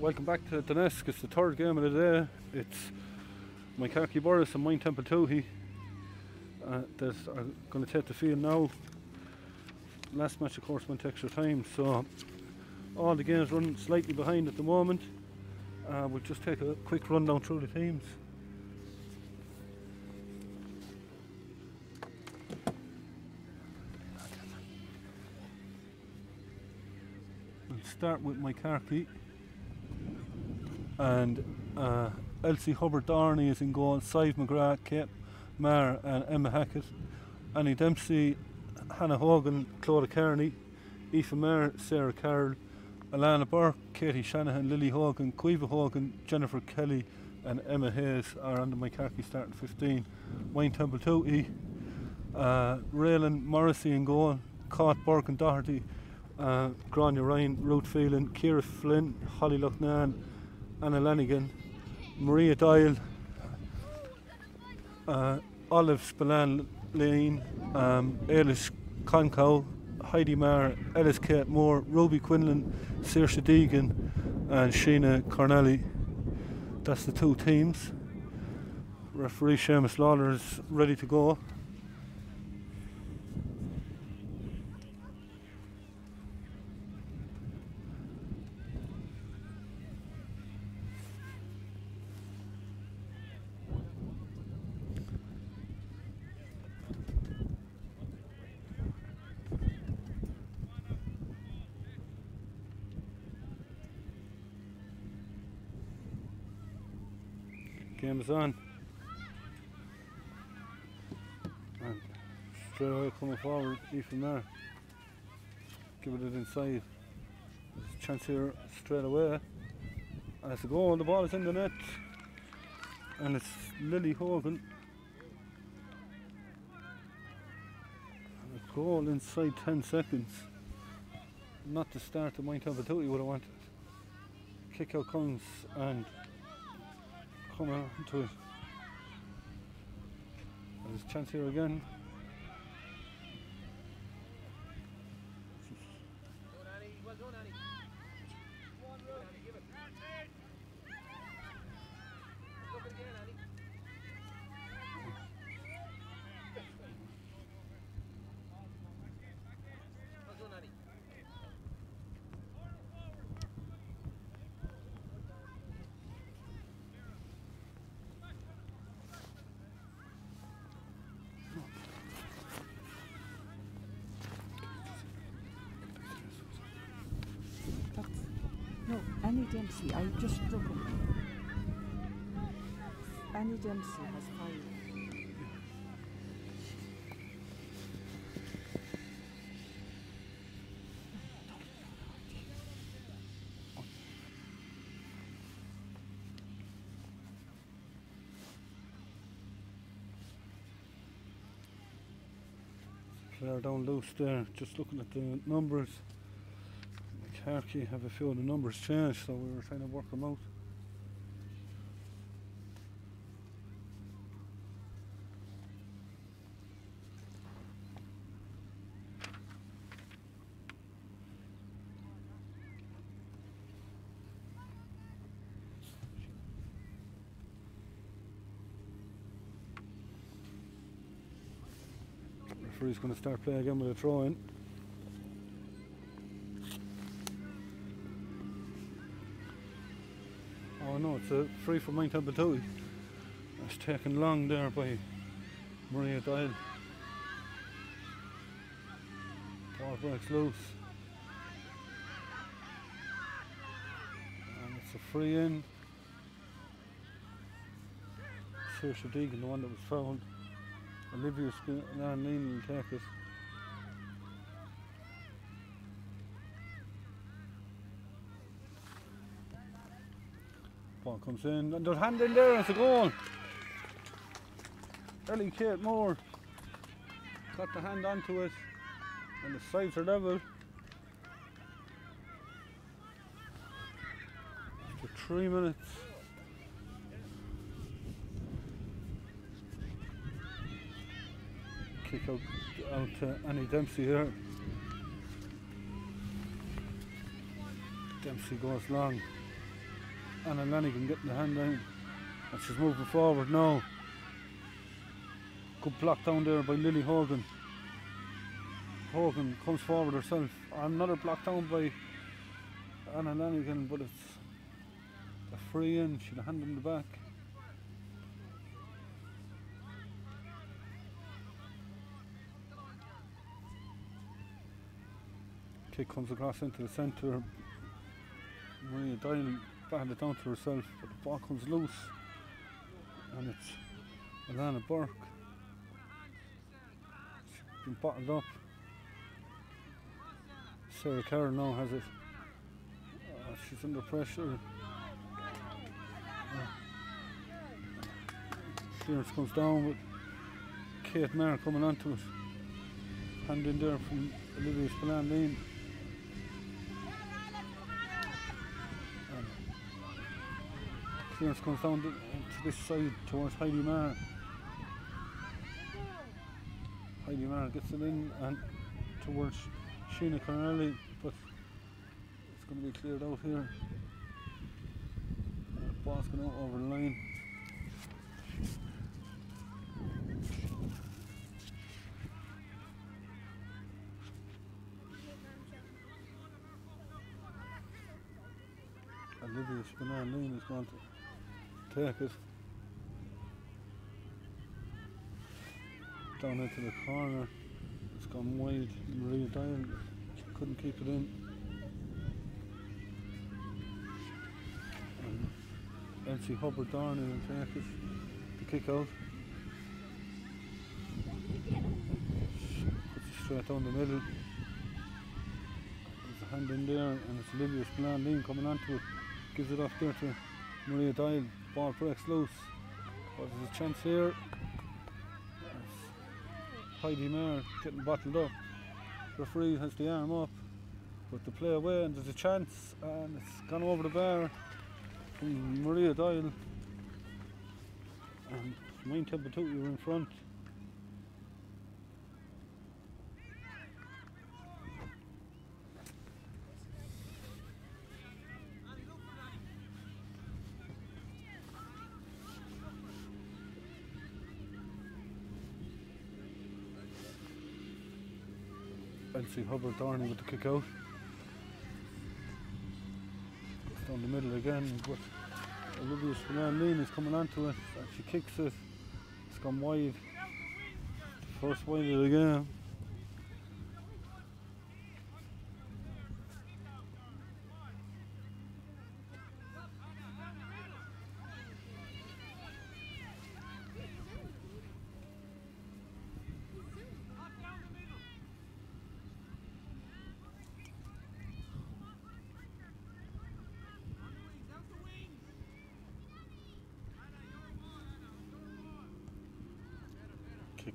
Welcome back to Doneske. It's the third game of the day. It's Moycarkey Borris and Moyne Templetuohy that are going to take the field now. Last match of course went to extra time, so all the games running slightly behind at the moment. We'll just take a quick run down through the teams. We'll start with Moycarkey. And Elsie Hubbard-Darney is in goal, Sive McGrath, Kate Maher and Emma Hackett, Annie Dempsey, Hannah Hogan, Clodagh Kearney, Aoife Maher, Sarah Carey, Alana Burke, Katie Shanahan, Lily Hogan, Quiva Hogan, Jennifer Kelly and Emma Hayes are on the Moycarkey starting 15. Moyne Templetuohy, Raylan Morrissey in goal, Cát Burke and Doherty, Gráinne Ryan, Ruth Feeling, Keira Flynn, Holly Locknane, Anna Lanigan, Maria Dial, Olive Spillane-Lane, Ellis Concoe, Heidi Maher, Ellis Kate Moore, Ruby Quinlan, Saoirse Deegan and Sheena Cornelli. That's the two teams. Referee Seamus Lawler is ready to go. Game is on. And straight away coming forward, Aoife Maher. Give it inside. There's a chance here straight away. That's a goal, the ball is in the net. And it's Lily Hogan. And a goal inside 10 seconds. Not the start that Moyne Templetuohy would have wanted. Kick out comes and come on to it. There's a chance here again. Dempsey, I just struggled. Annie Dempsey has fired. Player down loose there, just looking at the numbers. Moycarkey have a few of the numbers changed, so we were trying to work them out. Referee's going to start playing again with a throw in. No, it's a free for Moyne Templetuohy. That's taken long there by Maria Doyle. Ball breaks loose. And it's a free in. Saoirse Deegan, the one that was fouled. Olivia Spallan-Lean will take it. Comes in and there's hand in there, it's a goal. Ellie Kate Moore got the hand onto it and the sides are level. After 3 minutes. Kick out to Annie Dempsey here. Dempsey goes long. Anna Lanigan getting the hand down. And she's moving forward now. Good block down there by Lily Hogan. Hogan comes forward herself. Another block down by Anna Lanigan, but it's a free in. She'll hand him the back. Kick comes across into the centre. Maria Dial batted it down to herself, but the ball comes loose. And it's Alana Burke. She's been bottled up. Sarah Carey now has it. Oh, she's under pressure. Clearance comes down with Kate Nair coming onto it. Hand in there from Olivia Spillane-Lane. Clearance comes down to this side towards Heidi Maher. Heidi Maher gets it in and towards Sheena Cornelli, but it's going to be cleared out here. The ball's going out over the line. Olivia Spillane-Lane is going to take it down into the corner. It's gone wide. Maria Dial couldn't keep it in. And Elsie Hubbard-Darney will take it. The kick out. Puts it straight down the middle. There's a hand in there, and it's Olivia Splandin coming onto it. Gives it off there to Maria Dial. Ball breaks loose. But there's a chance here. Heidi Maher getting bottled up. Referee has the arm up, but the play away, and there's a chance, and it's gone over the bar from Maria Doyle. And Moyne Templetuohy were in front. Elsie Hubbard-Darney with the kick out. It's down the middle again, but Olivia Spillane-Lean is coming onto it, and she kicks it. It's gone wide. First wide of the game.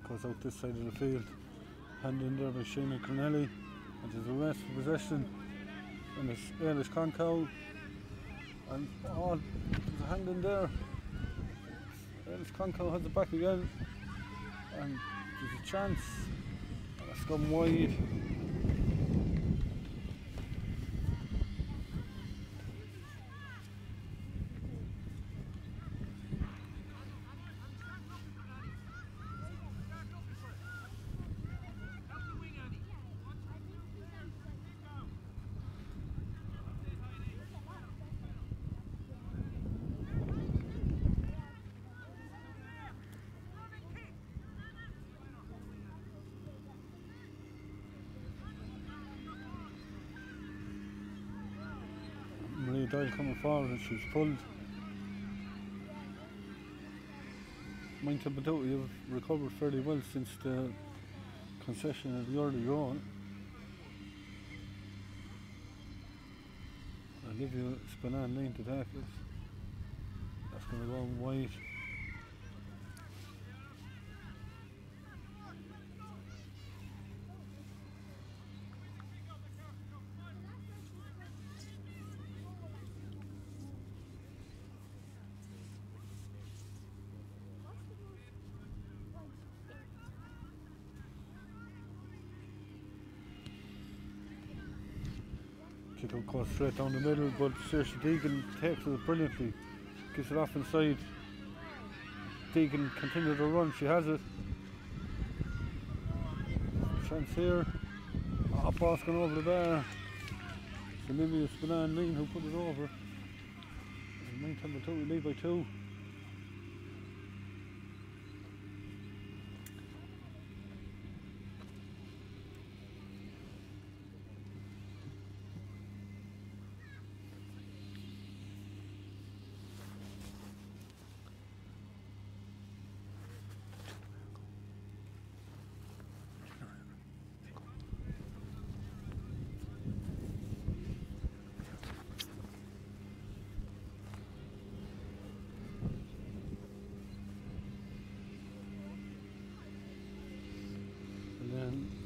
Goes out this side of the field. Hand in there by Sheena Cornelli, and there's a race for possession, and it's Ellis Concoe, and oh, there's a hand in there. Ellis Concoe has it back again, and there's a chance, and it's gone wide. Coming forward, and she's pulled. Moyne Templetuohy have recovered fairly well since the concession of the early goal. Olivia Spillane-Lane to tackle it. That's going to go on wide. magical cut straight down the middle, but Saoirse Deegan takes it brilliantly, gives it off inside. Deegan continued her run, she has it. Chance here. Oh, ball's gone over the bar. It's Olivia Spillane-Lean who put it over. Moyne Templetuohy lead by 2.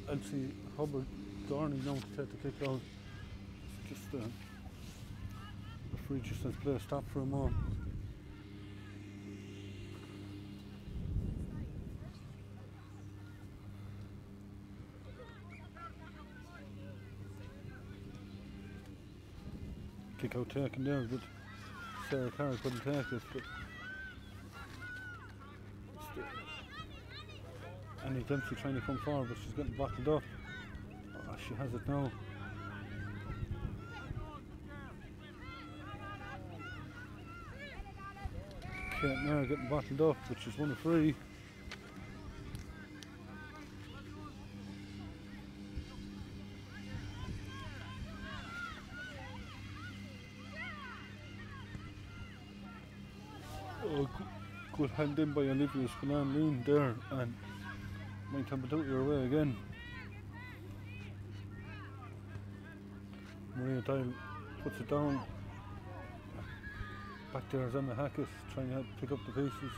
Elsie Hubbard-Darney now to take the kick out. Just free just as play stop for a moment. Kick out taken there, but Sarah Carey couldn't take it. But Annie Dempsey trying to come forward, but she's getting bottled up. Oh, she has it now. Kate Nairns getting bottled up, but she's 1-3. Oh, good hand in by Olivia Spillane-Lean there, and Moyne Templetuohy your way again. Maria Dial puts it down. Back there is Emma Hackett trying to pick up the pieces.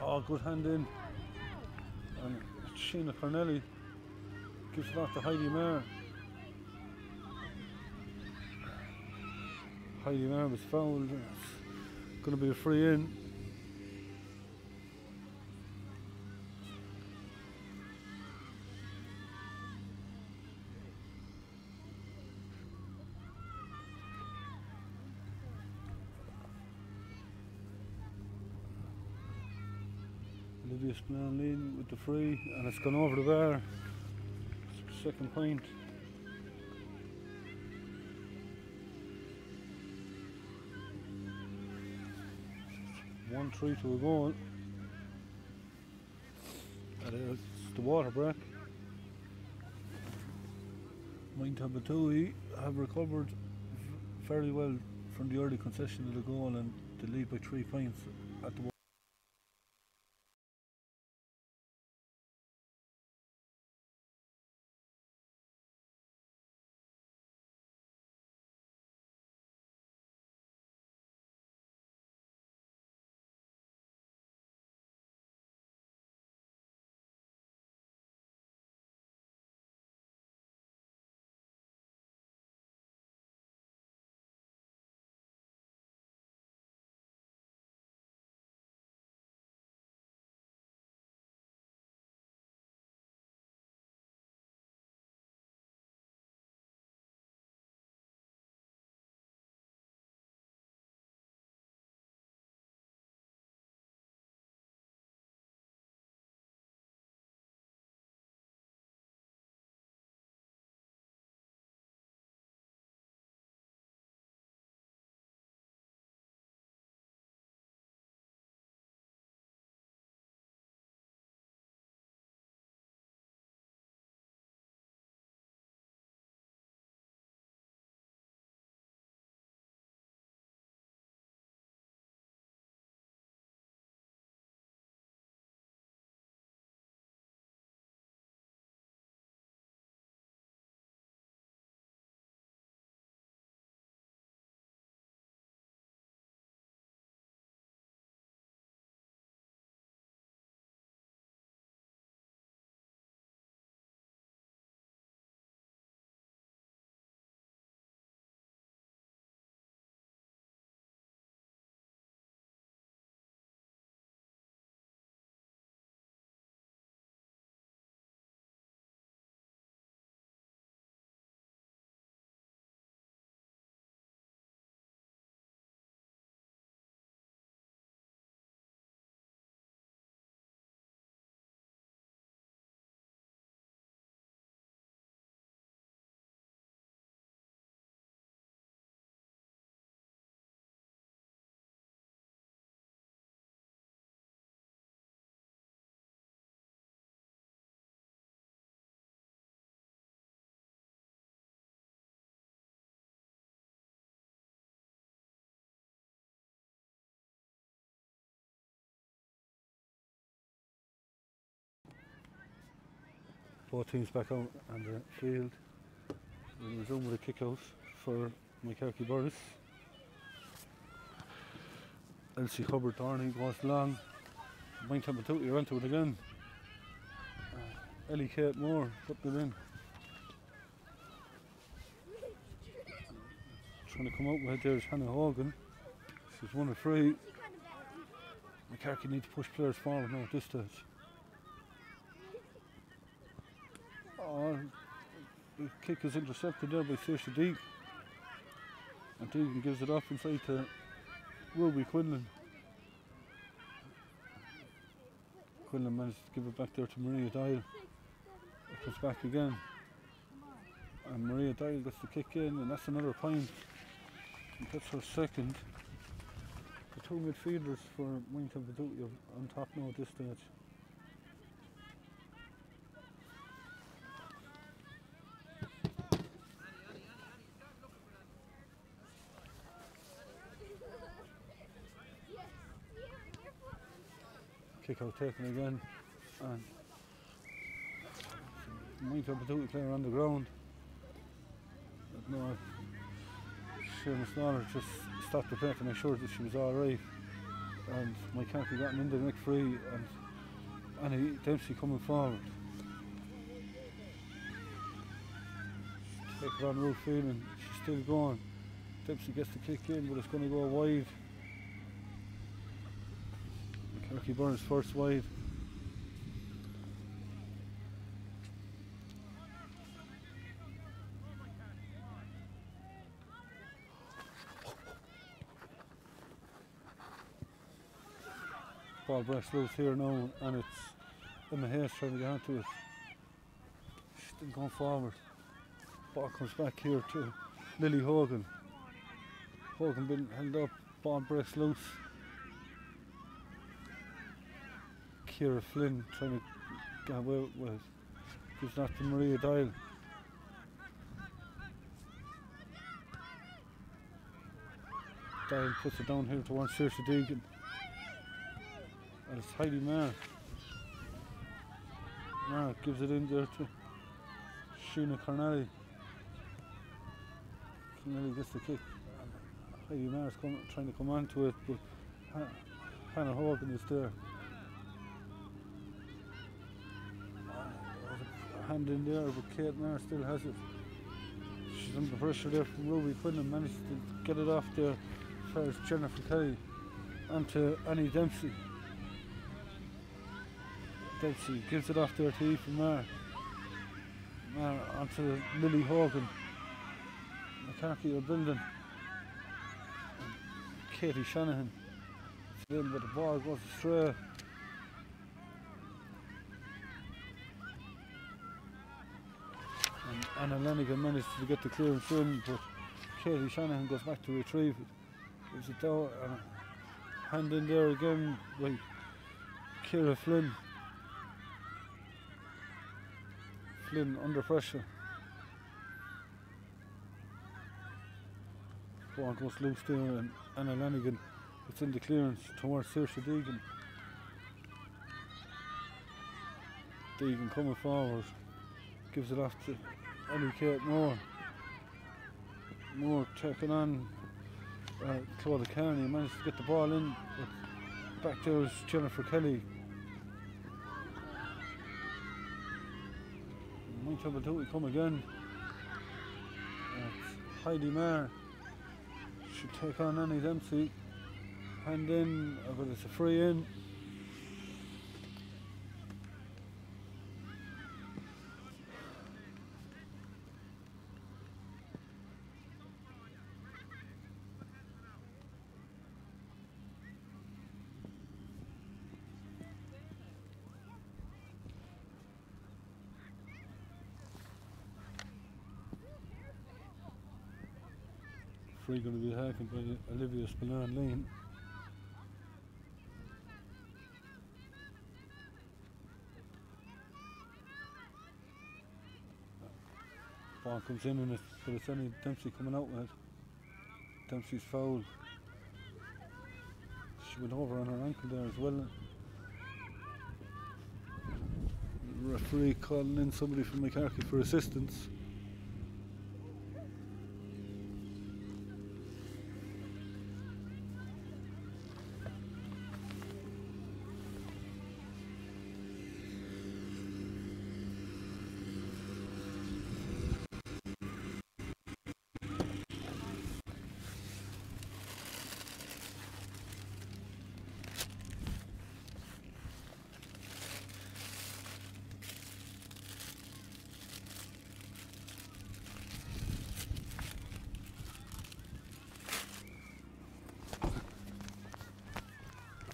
Oh, good hand in. And Sheena Cornelli gives it off to Heidi Maher. Heidi Maher was fouled. It's going to be a free in. Spillane-Lean with the free, and it's gone over the bar. Second point. One 3 to a goal. And it's the water break. Moyne Templetuohy have recovered fairly well from the early concession of the goal, and they lead by 3 points at the. Both teams back out on the field. We'll resume with a kick out for Moycarkey Borris. Elsie Hubbard-Darney goes long. Moyne Templetuohy are onto it again. Ellis Kate Moore putting it in. Trying to come out with it there is Hannah Hogan. She's 1-3. Moycarkey need to push players forward now at this stage. Oh, the kick is intercepted there by Saoirse Deegan. And Deegan gives it off inside to Ruby Quinlan. Quinlan managed to give it back there to Maria Dial. It comes back again. And Maria Dial gets the kick in, and that's another point. And that's her second. The two midfielders for Moyne Templetuohy are on top now at this stage. Kick out taken again, and Moyne Templetuohy player on the ground. But no, Seamus Lawler just stopped the play to make sure that she was alright. And Moycarkey gotten in the neck free, and Annie Dempsey coming forward. Take it on Ruth Feeling, she's still going. Dempsey gets the kick in, but it's going to go wide. Moycarkey Borris first wide. Ball breaks loose here now, and it's Emma Hayes trying to get onto it. She's still going forward. Ball comes back here to Lily Hogan. Hogan been held up. Ball breaks loose. Keira Flynn trying to get away with it. Gives that to Maria Dial. Dial puts it down here towards Saoirse Deegan. And it's Heidi Maher. Maher gives it in there to Sheena Cornelli. Cornelli gets the kick. Heidi Maher's trying to come on to it, but Hannah Hogan is there. Hand in there, but Kate Nairns still has it. She's under pressure there from Ruby Quinlan, managed to get it off there as far as Jennifer Kelly onto Annie Dempsey. Dempsey gives it off there to Ethan Maher. Maher onto Lily Hogan. Moycarkey are building. Katie Shanahan. But the ball goes astray. Anna Lanigan managed to get the clearance in, but Katie Shanahan goes back to retrieve it. Gives it down, and hand in there again by Keira Flynn. Flynn under pressure. Ball goes loose there, and Anna Lanigan gets in the clearance towards Saoirse Deegan. Deegan coming forward, gives it off to Ellie Kate Moore. Moore checking on Clodagh Kearney, managed to get the ball in, but back there is Jennifer Kelly. Moyne Templetuohy come again. Heidi Maher should take on Annie Dempsey. Hand in, but it's a free in. Going to be hacking by Olivia Spallin-Lane. Ball comes in and it's only Dempsey coming out with it. Dempsey's foul. She went over on her ankle there as well. referee calling in somebody from Moycarkey for assistance.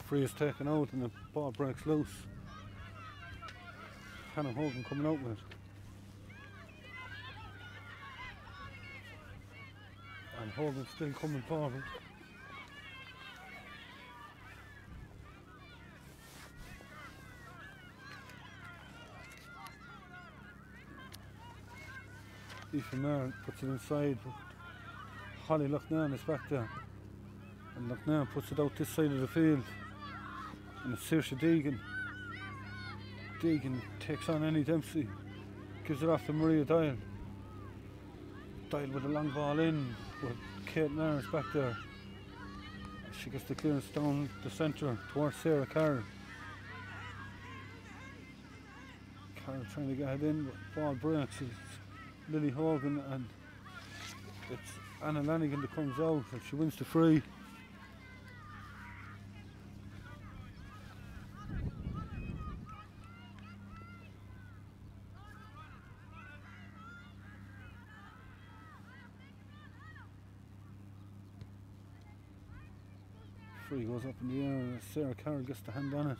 Free is taken out and the ball breaks loose. Hannah Hogan coming out with it. And Hogan still coming forward. Ethan Maher puts it inside. Holly Locknane is back there. And Locknane puts it out this side of the field. And it's Saoirse Deegan. Deegan takes on Annie Dempsey, gives it off to Maria Dial. Dial with a long ball in, with Kate Nairns back there. She gets the clearance down the centre towards Sarah Carey. Carey trying to get it in, but ball breaks. It's Lily Hogan and it's Anna Lanigan that comes out and she wins the free. Free goes up in the air. Sarah Carroll gets the hand on it.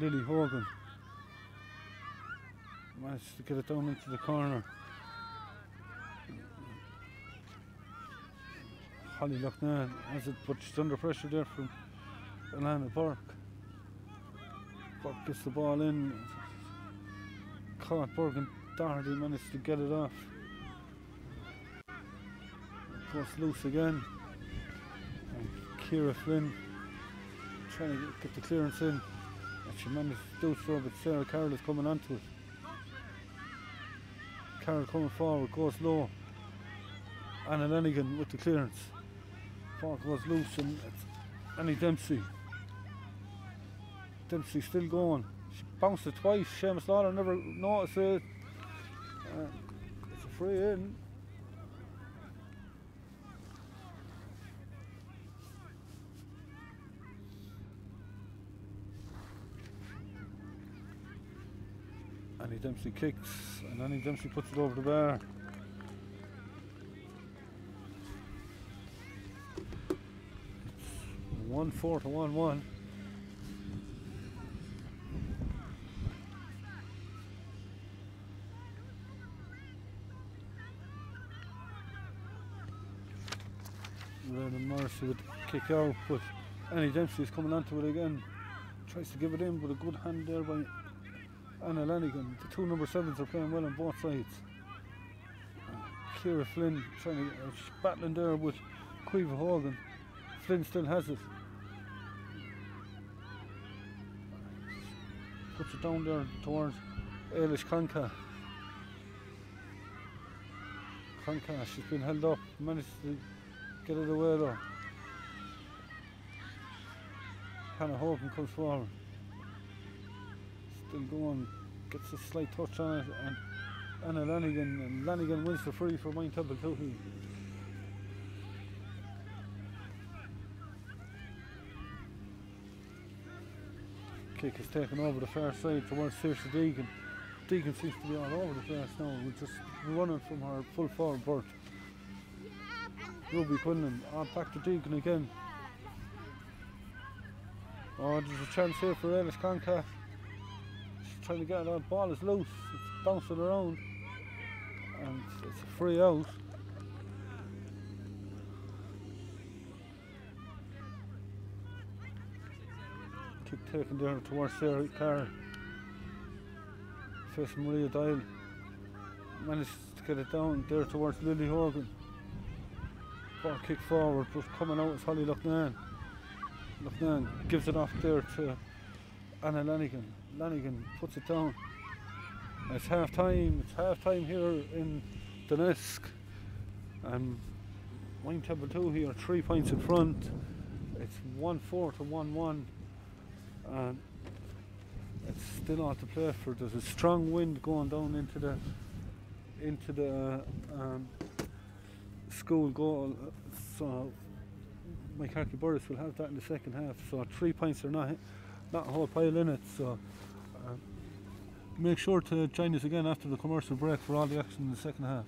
Lily Hogan manages to get it down into the corner. Holly Locknane has it, but she's under pressure there from Alana Burke. Burke gets the ball in. Caught Burke and Doherty managed to get it off. Goes loose again, and Keira Flynn trying to get the clearance in, and she managed to do so, but Sarah Carroll is coming onto it. Carroll coming forward, goes low. Anna Lanigan with the clearance. Ball goes loose and it's Annie Dempsey. Dempsey still going. She bounced it twice. Seamus Lawler never noticed it. It's a free in. Annie Dempsey kicks and Annie Dempsey puts it over the bar. It's 1-4 to 1-1. Raylan Morrissey would kick out, but Annie Dempsey is coming onto it again. Tries to give it in, but a good hand there by Anna Lanigan. The two number 7s are playing well on both sides. Keira Flynn trying to, battling there with Quiva Hogan. Flynn still has it. Puts it down there towards Ellis Concoe. Concoe, she's been held up, managed to get it away though. Hannah Hogan comes forward. Still going, gets a slight touch on it, and Anna Lanigan, and Lanigan wins the free for Moyne Templetuohy. Kick is taken over the far side towards Saoirse Deegan. Deegan seems to be all over the place now, we're just running from her full forward berth. Ruby Quinlan, back to Deegan again. Oh, there's a chance here for Ellis Concoe. Trying to get it out, ball is loose, it's bouncing around, and it's a free out. Kick taken there towards Sarah Carey, facing Maria Dial, managed to get it down there towards Lily Hogan. Ball kick forward, but coming out is Holly Locknane. Locknane gives it off there to Anna Lanigan. Lanigan puts it down. It's half time. It's half time here in Doneske. Moyne Templetuohy here, 3 points in front. It's 1-4 to 1-1. And it's still on to play for. There's a strong wind going down into the school goal. So Moycarkey Borris will have that in the second half. So 3 points are not a whole pile in it. So make sure to join us again after the commercial break for all the action in the second half.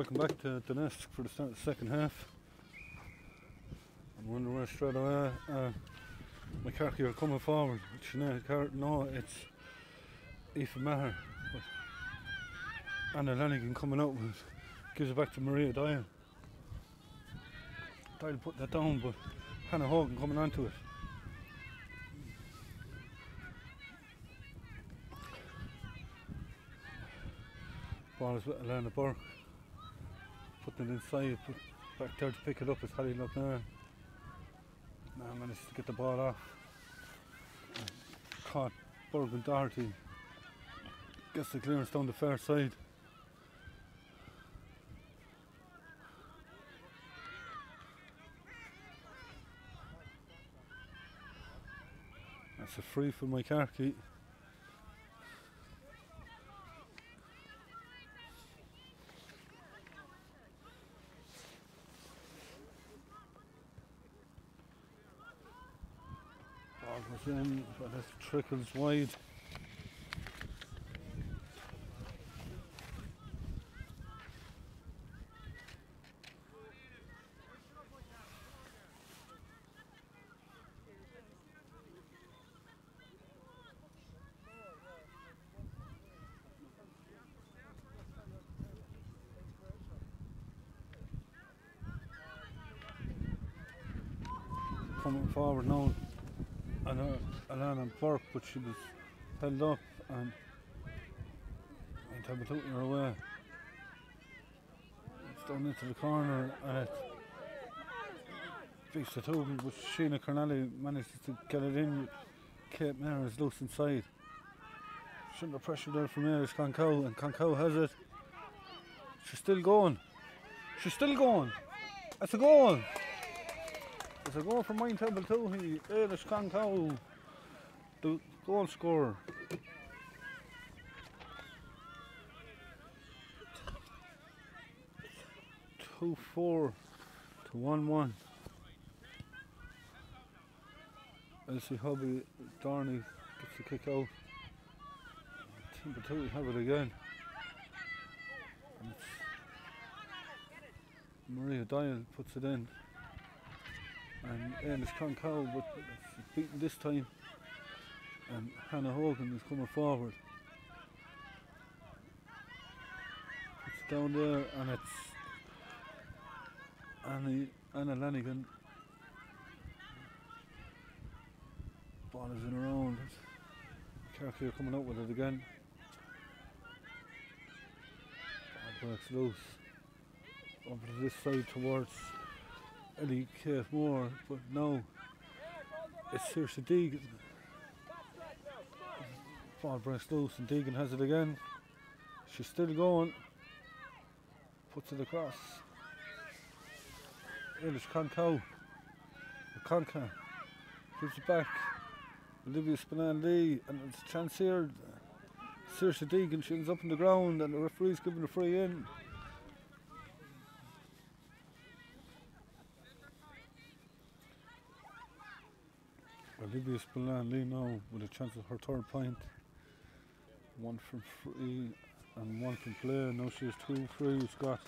Welcome back to Doneske for the start of the second half. I'm wondering where straight away Moycarkey are coming forward. No, it's Aoife Maher. Anna Lanigan coming out with, gives it back to Maria Dial. Dial put that down, but Hannah Hogan coming onto it. Ball is with Alana Burke. Putting it inside, put back there to pick it up is Holly Locknane. Now managed to get the ball off. Caught Burke and Doherty. Gets the clearance down the far side. That's a free for Moycarkey. Ball goes in, but it trickles wide. Coming forward now, Alana Burke, but she was held up and Templetuohy are away. It's down into the corner and it beats the two, but Sheena Cornelli managed to get it in. Kate Nairns is loose inside. Shouldn't have pressure there from Ellis Concoe, and Concoe has it. She's still going. She's still going. That's a goal. It's a goal for Moyne Templetuohy, Ellis Concoe, the goal scorer. (2-4 to 1-1). Elsie Hubbard-Darney gets the kick out. Templetuohy have it again. And Maria Dial puts it in. And Ellis Concoe, but it's beaten this time. And Hannah Hogan is coming forward. It's down there, and it's Anna Lanigan. Ball is in her own. Moycarkey are coming out with it again. Ball breaks loose. Over to this side towards Ellis Kate Moore, but no, it's Saoirse Deegan. Ball breaks loose and Deegan has it again. She's still going. Puts it across. Ellis Concoe. Concoe gives it back. Olivia Spallin-Lean, and it's a chance here. Saoirse Deegan, she ends up on the ground and the referee's giving a free in. Olivia Spillane-Lane now with a chance of her third point. One from free and one from play. Now she has two free Scott.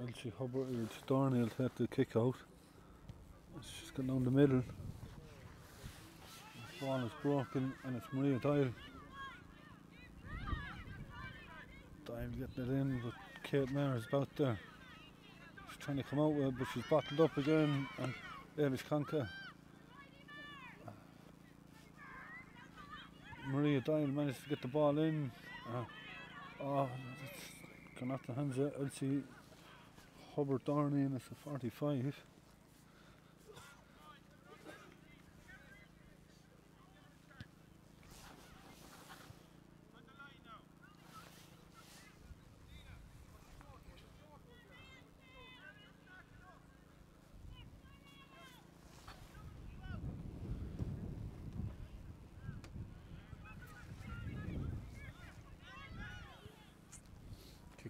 Elsie Hubbard-Darney will take the kick out. She's got down the middle. Ball is broken and it's Maria Dial. Dial getting it in, but Kate Nairns is about there. She's trying to come out with it, but she's bottled up again. And Ellis Concoe. Maria Dial managed to get the ball in. Oh, it's gone off the hands of Elsie Hubbard-Darney, and it's a 45.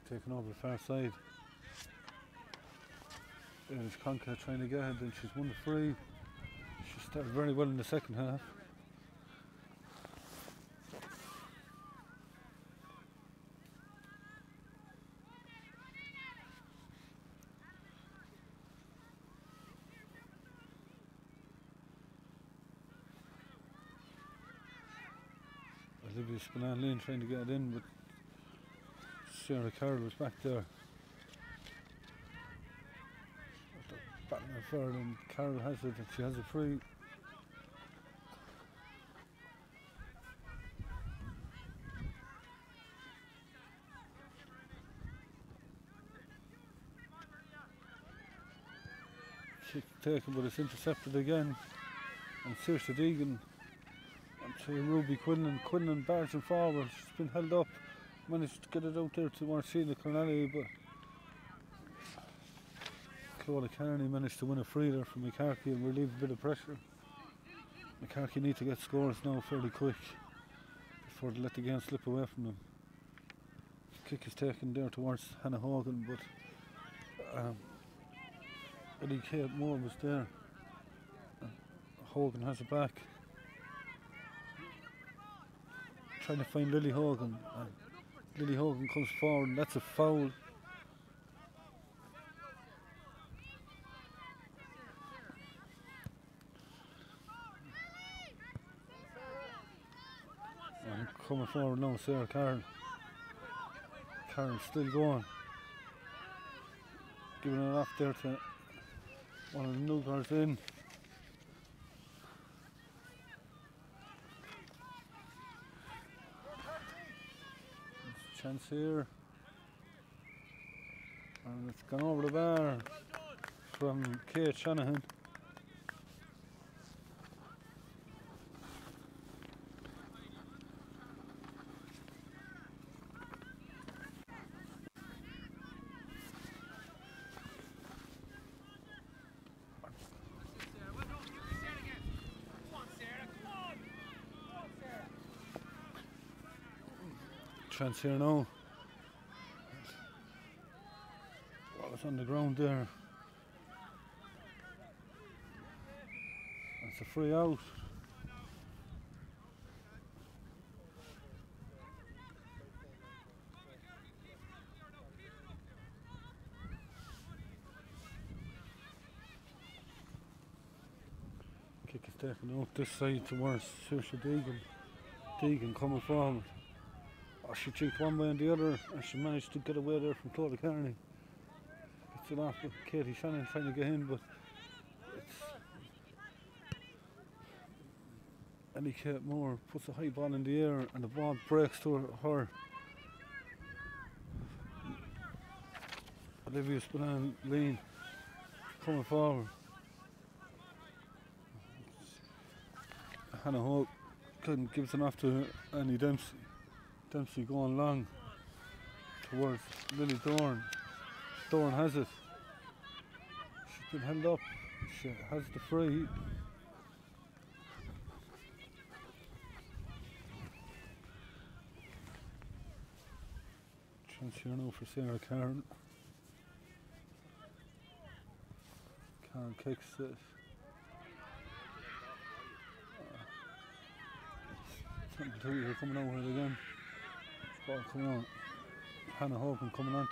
Taken over the far side. Ellis Concoe trying to get ahead, and she's won the free. She started very well in the second half. Olivia Spillane-Lane trying to get it in, but Sarah Carey was back there. Batting her forward, and Carey has it, and she has a free. Kick taken, but it's intercepted again. And Saoirse Deegan to Ruby Quinlan. Quinlan barging forward, she's been held up, managed to get it out there to Sheena Cornelli, but Clodagh Kearney managed to win a free there from Moycarkey and relieve a bit of pressure. Moycarkey need to get scores now fairly quick before they let the game slip away from them. The kick is taken there towards Hannah Hogan, but Heidi Kate Moore was there. Hogan has it back, trying to find Lily Hogan. Lily Hogan comes forward, and that's a foul. And coming forward now, Sarah Carey. Carey still going, giving it off there to one of the new girls in. Chance here, and it's gone over the bar from Kate Shanahan. Chance here now. Well, it's on the ground there. That's a free out. Kick is taken out this side towards Saoirse Deegan. Deegan coming forward. Oh, she cheeked one way and the other, and she managed to get away there from Clodagh Kearney. It's an off with Katie Shannon trying to get in, but it's Ellie Kate Moore puts a high ball in the air, and the ball breaks to her. Olivia Spillane-Lean coming forward. Hannah Hope couldn't give it off to Annie Dempsey. Dempsey going long towards Lily Dorn. Dorn has it. She's been held up. She has the free. Chance here now for Sarah Carey. Carey kicks it. Templetuohy are coming over it again. Ball coming on. Hannah Hogan coming on.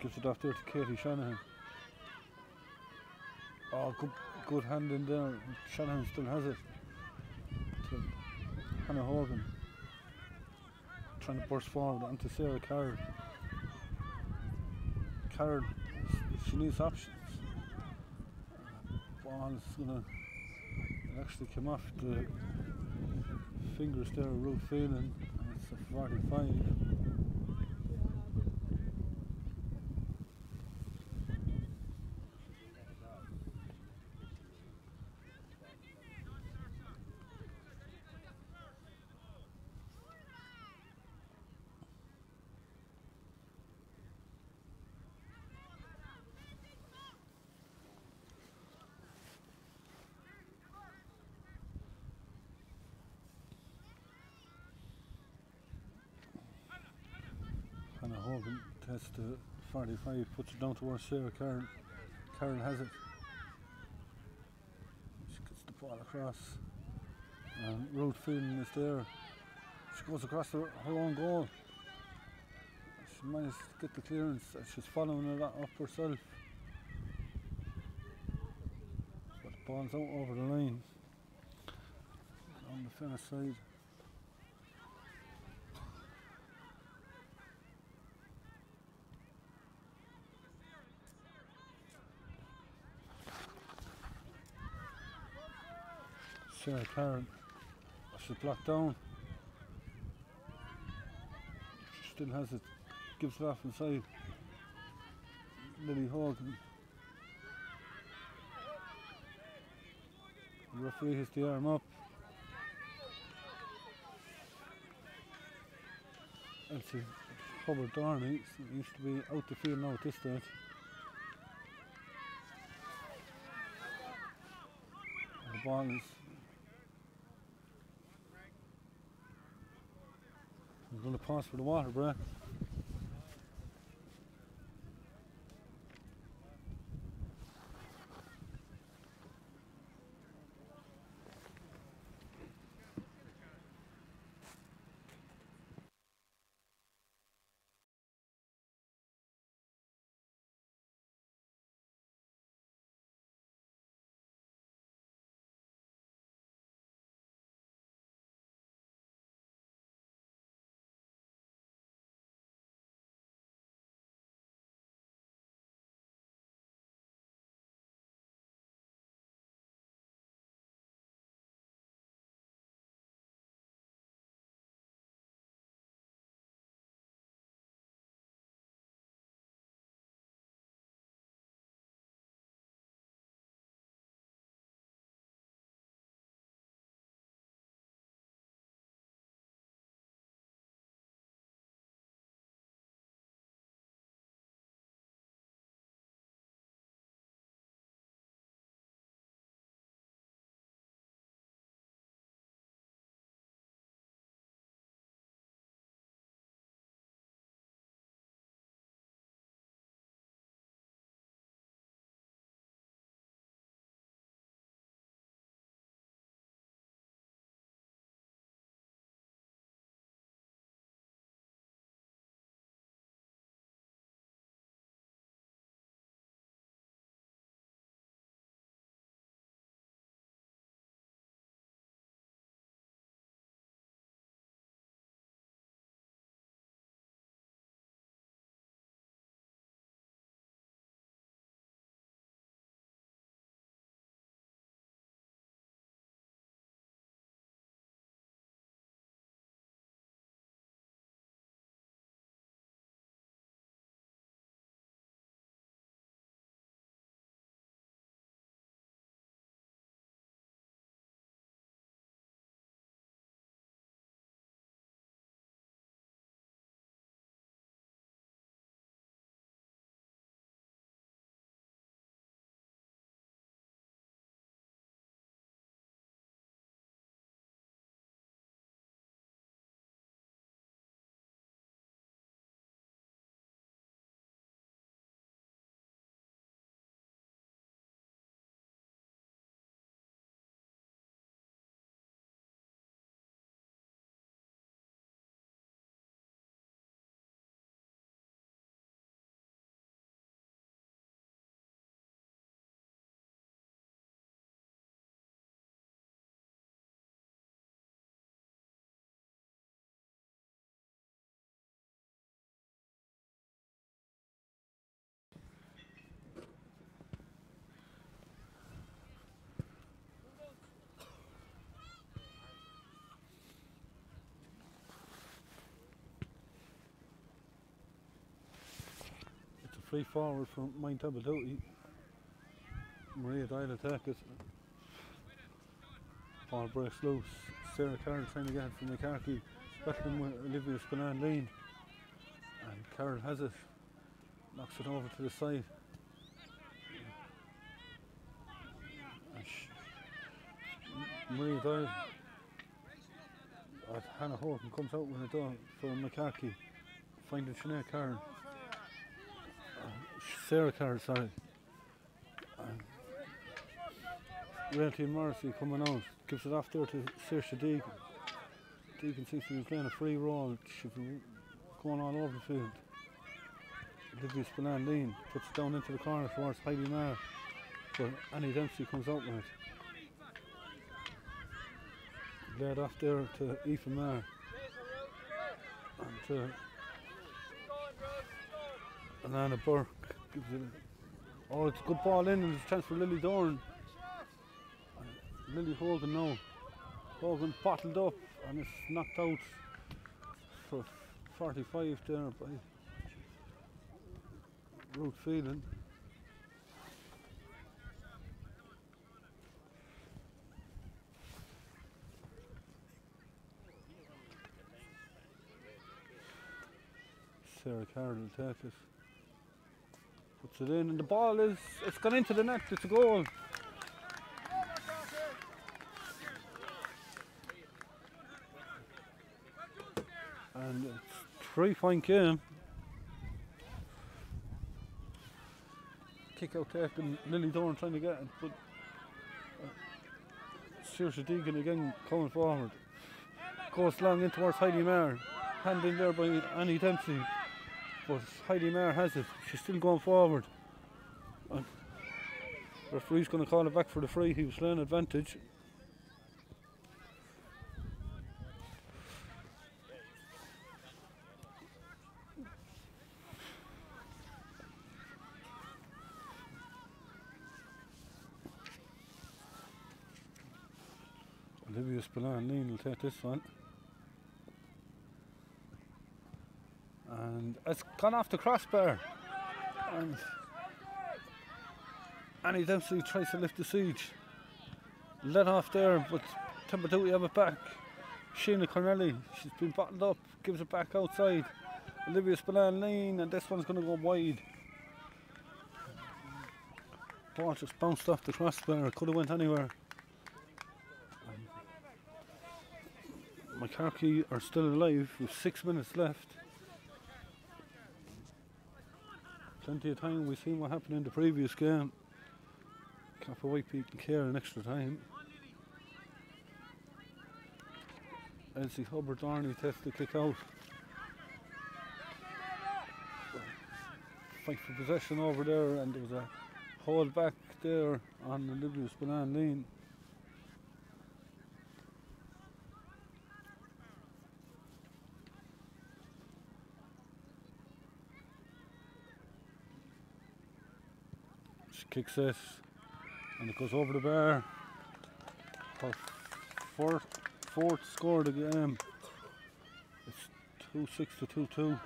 Gives it off there to Katie Shanahan. Oh, good hand in there. Shanahan still has it. To Hannah Hogan. Trying to burst forward onto Sarah Carey. Carey, she needs options. Ball's gonna. It actually came off the fingers there, Ruth Feeling, and it's a 45. 45, puts it down towards Sarah Carey. Carey has it. She gets the ball across. And Ruth Feeling is there. She goes across her own goal. She managed to get the clearance and she's following it up herself. But the ball's out over the line. On the far side. Sarah Carey, she's blocked down. She still has it. Gives it off inside. Lily Hogan. The referee has the arm up. Elsie Hubbard-Darney used to be out the field now at this stage. The ball is going to pass for the water break. Free forward from Moyne Templetuohy. Maria Dial attacked it. Ball breaks loose. Sarah Carey trying to get it from Moycarkey. Battling with Olivia Spillane-Lane. And Carey has it. Knocks it over to the side. Maria Dial. Hannah Horton comes out with it on for Moycarkey. Finding Sheena Cornelli. Sarah Carey, sorry. Raylan Morrissey coming out, gives it off there to Saoirse Deegan. Deegan seems to be playing a free roll, she's going all over the field. Olivia Spillane-Lean puts it down into the corner towards Heidi Maher, but Annie Dempsey comes out with it. Laid off there to Aoife Maher. And Alana Burke gives it. Oh, it's a good ball in, and there's a chance for Lily Dorn. Lily Hogan now. Hogan bottled up and it's knocked out for 45 there by Ruth Feeling. Sarah Carroll will take it. Puts it in and the ball is, it's gone into the net, it's a goal. And it's 3 point game. Kick out taken, Lily Dorn trying to get it, but Saoirse Deegan again coming forward. Goes long in towards Heidi Maher. Hand in there by Annie Dempsey. But Heidi Maher has it. She's still going forward. And referee's going to call it back for the free. He was laying advantage. Olivia Spillane-Lean will take this one. And it's gone off the crossbar. And Annie Dempsey tries to lift the siege. Let off there, but Templetuohy have it back. Sheena Cornelli, she's been bottled up, gives it back outside. Olivia Spillane-Lean, and this one's going to go wide. Ball just bounced off the crossbar, could have went anywhere. Moycarkey are still alive with 6 minutes left. Plenty of time, we've seen what happened in the previous game. Kappa Whitepeak and Care an extra time. Elsie Hubbard-Darney tests the kick out. Fight for possession over there, and there was a hold back there on Olivia Spillane-Lean. Kicks it and it goes over the bar. Her fourth score of the game. It's 2-6 to 2-2.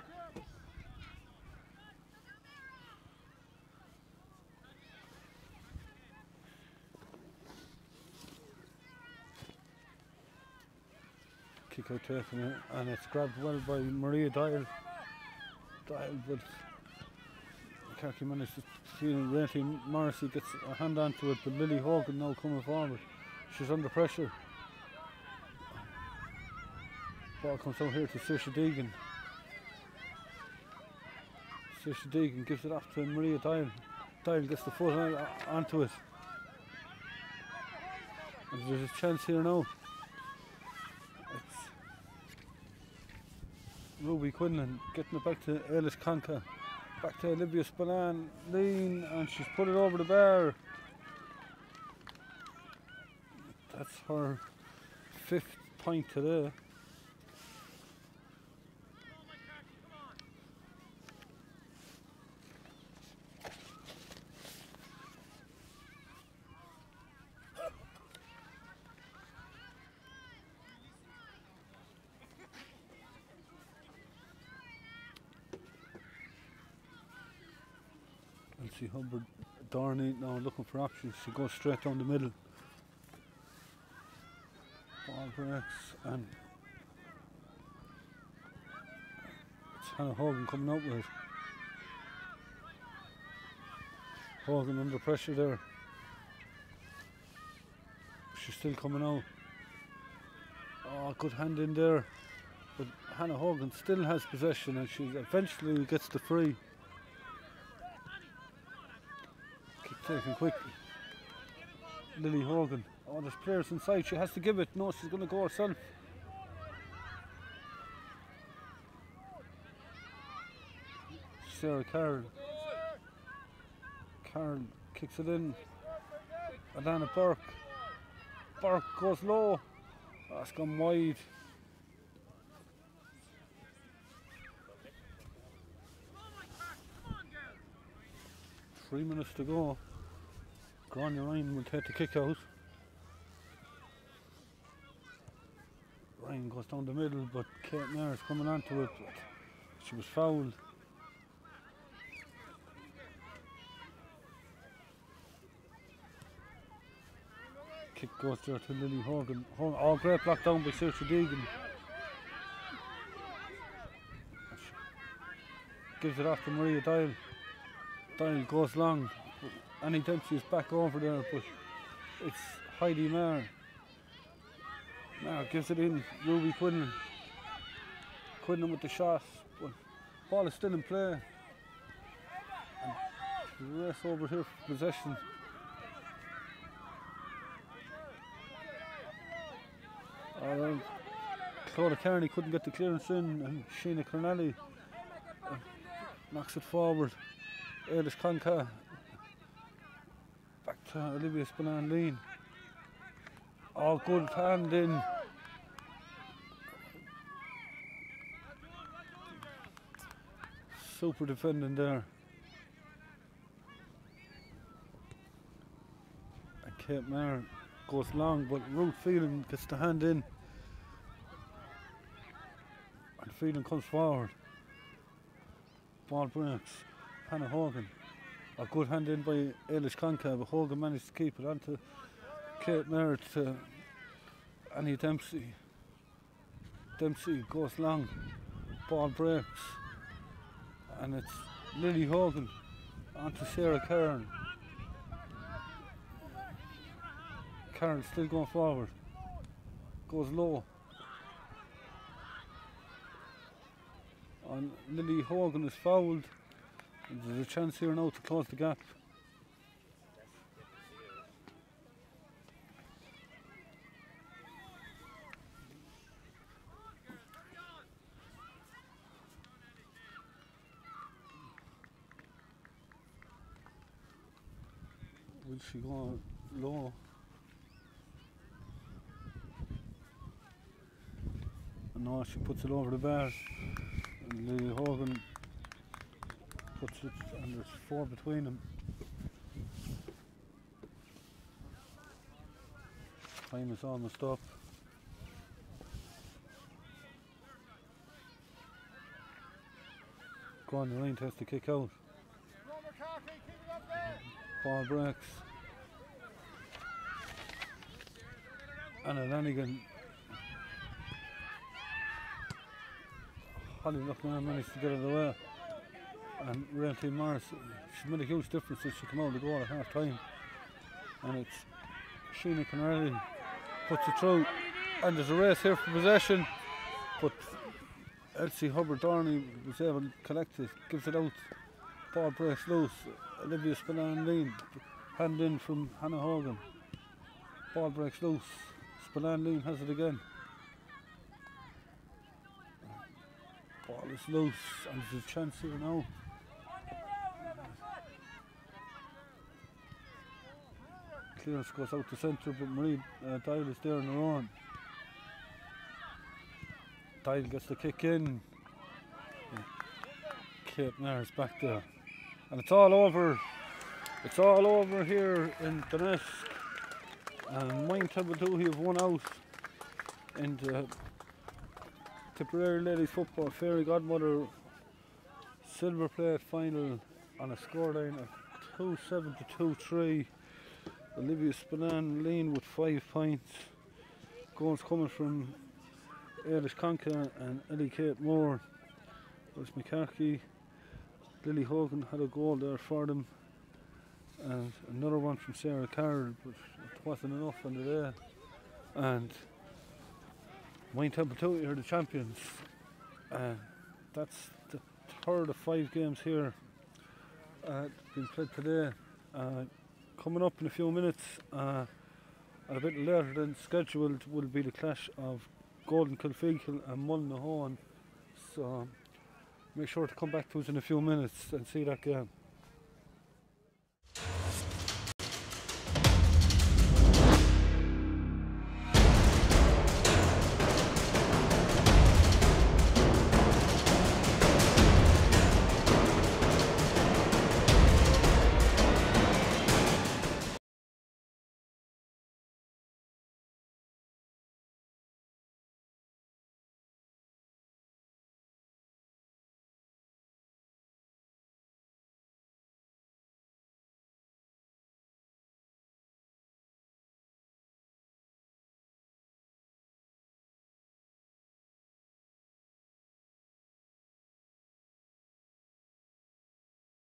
Kick out taken it and it's grabbed well by Maria Dial. But Moycarkey managed to steal and Raylan Morrissey gets a hand onto it, but Lily Hogan now coming forward. She's under pressure. Ball comes out here to Saoirse Deegan. Saoirse Deegan gives it off to Maria Dial. Dial gets the foot onto it. And there's a chance here now. It's Ruby Quinlan getting it back to Ellis Concoe. Back to Olivia Spillane-Lean and she's put it over the bar. That's her 5th point today. Hubbard-Darney now looking for options. She goes straight down the middle. Ball breaks and it's Hannah Hogan coming out with it. Hogan under pressure there. She's still coming out. Oh, good hand in there. But Hannah Hogan still has possession and she eventually gets the free. Taken quick. Lily Hogan. Oh, there's players inside. She has to give it. No, she's going to go herself. Sarah Carey. Carey kicks it in. Alana Burke. Burke goes low. Oh, it's gone wide. On, 3 minutes to go. Gráinne Ryan will take the kick out. Ryan goes down the middle, but Kate Nairns coming onto it. She was fouled. Kick goes there to Lily Hogan. Oh, great block down by Saoirse Deegan. Gives it off to Maria Dial. Dial goes long. Annie Dempsey is back over there, but it's Heidi Maher. Maher gives it in. Ruby Quinlan. Quinlan with the shot, but ball is still in play. And race over here for possession. Clodagh Kearney couldn't get the clearance in, and Sheena Cornelli knocks it forward. Ellis Concoe. Back to Olivia Spillane-Lean. Oh, good hand in. Super defending there. And Kate Maher goes long, but Ruth Feeling gets the hand in. And Feeling comes forward. Ball breaks. Hannah Hogan. A good hand in by Ellis Concoe, but Hogan managed to keep it onto Kate Maher to Annie Dempsey. Dempsey goes long, ball breaks, and it's Lily Hogan onto Sarah Karen. Karen still going forward, goes low. And Lily Hogan is fouled. There's a chance here now to close the gap. Will she go low? No, she puts it over the bar. And Lily Hogan puts it, and there's four between them. 5 is almost up. Gráinne Ryan has to kick out. Ball breaks. Anna Lanigan. Holly Locknane managed to get it away. And Raylan Morrissey, she's made a huge difference since she came out of the goal at half time. And it's Sheena Connery puts it through. And there's a race here for possession. But Elsie Hubbard-Darney was able to collect it, gives it out. Ball breaks loose. Olivia Spillane-Lean, hand in from Hannah Hogan. Ball breaks loose. Spillane-Lean has it again. Ball is loose, and there's a chance here now. Clearance goes out to centre, but Marie Dial is there on her own. Dial gets the kick in. Kate Nairns is back there. And it's all over. It's all over here in Doneske. And Moyne Templetuohy have won out in the Tipperary Ladies Football Fairy Godmother Silver Plate Final on a scoreline of 2-7 to 2-3. Olivia Spillane-Lean with 5 points. Goals coming from Ellis Concoe and Ellie Kate Moore. There's Moycarkey. Lily Hogan had a goal there for them. And another one from Sarah Carroll, but it wasn't enough on the day. And Moyne Templetuohy are the champions. That's the third of 5 games here. Been played today. Coming up in a few minutes, a bit later than scheduled, will be the clash of Golden Kilfeakill and Mullinahoan. So make sure to come back to us in a few minutes and see that game.